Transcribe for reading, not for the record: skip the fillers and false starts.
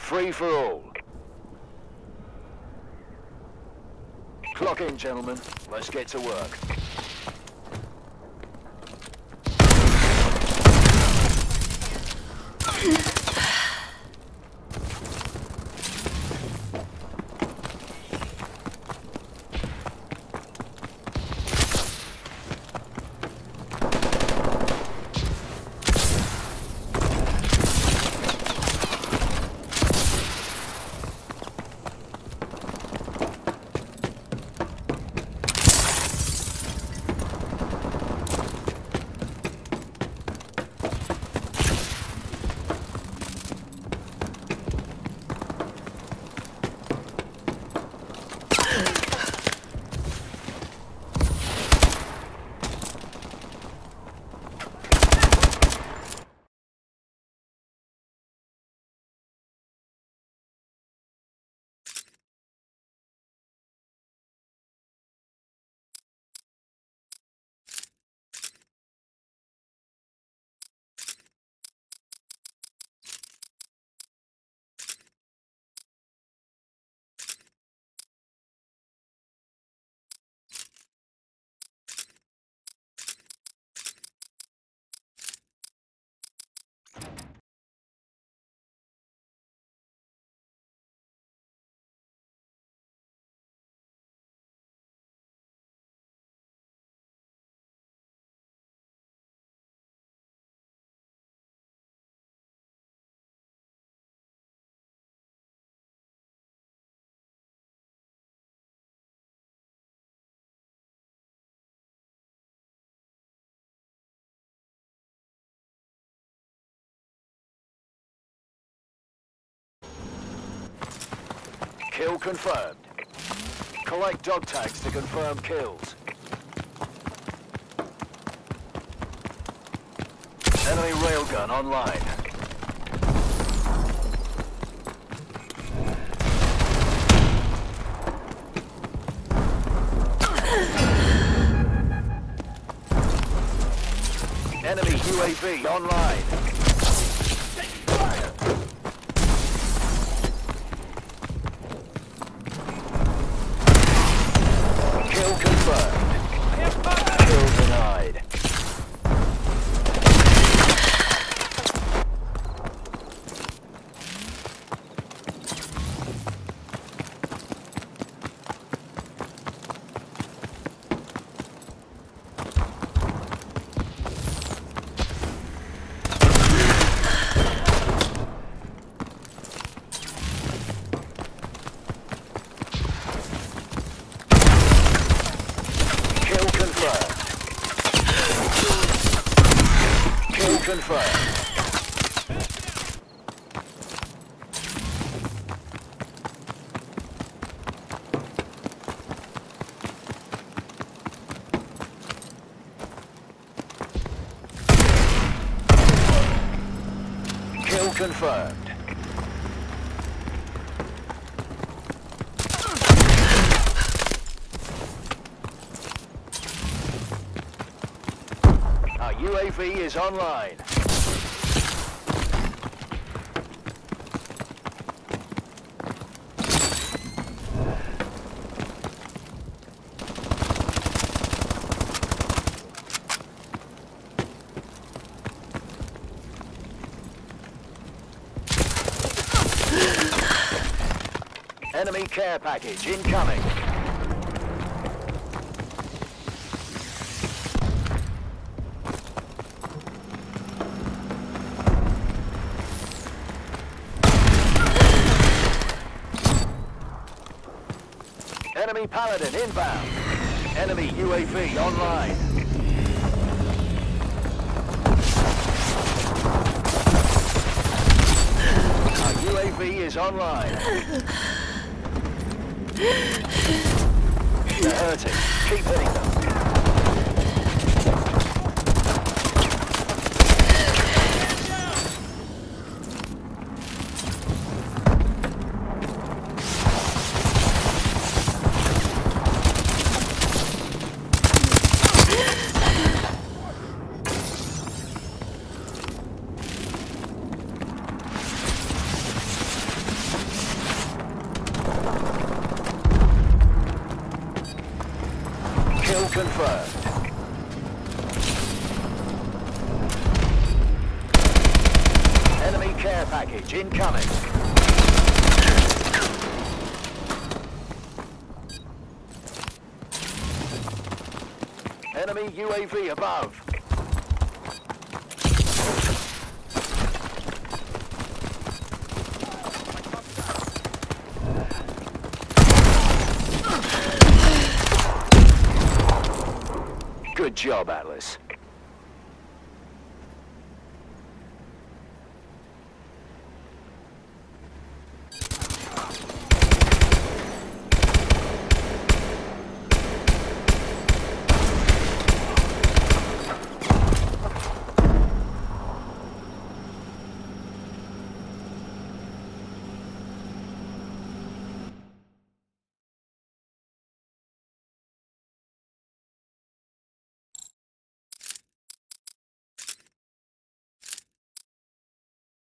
Free for all. Clock in, gentlemen. Let's get to work. Kill confirmed. Collect dog tags to confirm kills. Enemy railgun online. Enemy UAV online. Confirmed. Our UAV is online. Enemy care package incoming. Enemy Paladin inbound. Enemy UAV online. Our UAV is online. They're hurting. Keep hitting them. Enemy UAV above. Good job, Atlas.